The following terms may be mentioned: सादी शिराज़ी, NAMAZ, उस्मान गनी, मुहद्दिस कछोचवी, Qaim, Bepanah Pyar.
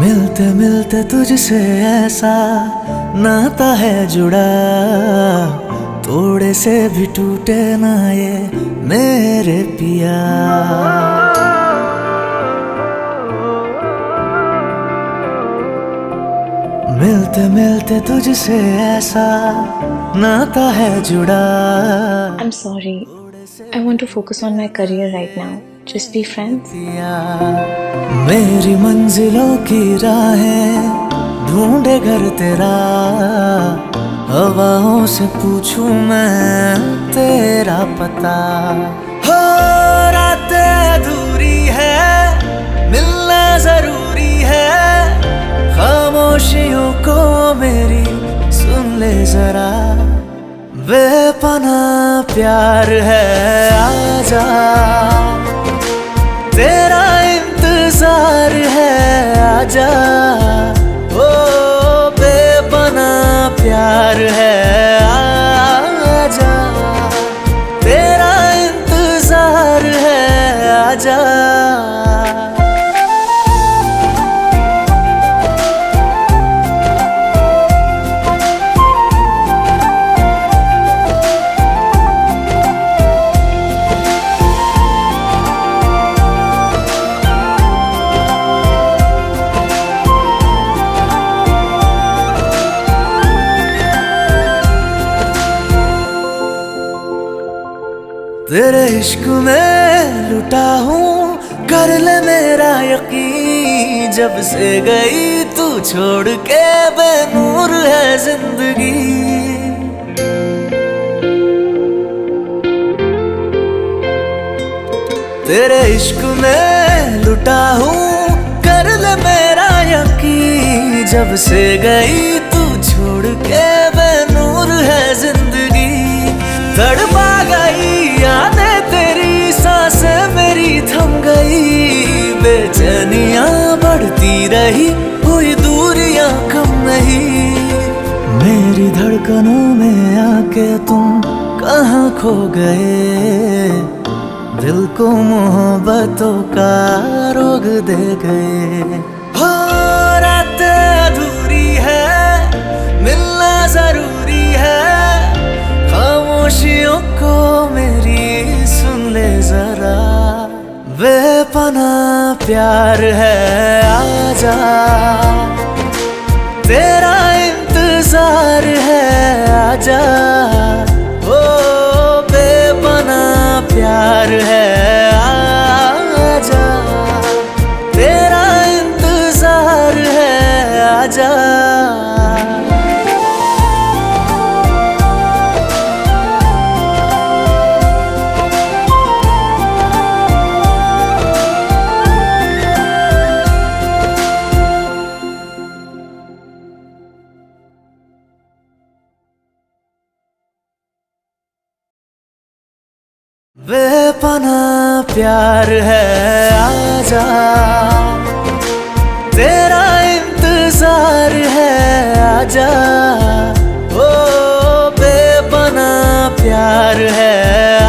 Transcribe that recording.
मिलते मिलते तुझसे ऐसा नाता है जुड़ा, थोड़े से भी टूटे ना ये मेरे पिया। मिलते मिलते तुझसे ऐसा नाता है जुड़ा। I'm sorry, I want to focus on my career right now. Just be friends. मेरी मंजिलों की राहें ढूंढे घर तेरा, हवाओं से पूछूं मैं तेरा पता। हो रातें अधूरी है, मिलना जरूरी है, खामोशियों को मेरी सुन ले जरा। बेपनाह प्यार है, आजा, तेरा इंतजार है, आजा। ओ बेपनाह प्यार है, आजा, तेरा इंतजार है, आजा। तेरे इश्क में लुटा हूँ, कर ले मेरा यकीन, जब से गई तू छोड़ के बेनूर है जिंदगी। तेरे इश्क में लुटा हूँ, कर ले मेरा यकीन, जब से गई तू छोड़ के बेनूर है जिंदगी। तड़पा गई यादें तेरी, सांसें मेरी थम गई, बेचैनियां बढ़ती रही, हुई दूरियां कम नहीं। मेरी धड़कनों में आके तुम कहाँ खो गए, दिल को मोहब्बतों का रोग दे गए। हो रातें अधूरी है, मिलना जरूरी है, खामोशियों को बेपनाह प्यार है, आजा, तेरा इंतजार है, आजा। ओ बेपनाह प्यार है, आजा, तेरा इंतजार है, आजा। बेपनाह प्यार है, आजा, तेरा इंतजार है, आजा। ओ बेपनाह प्यार है।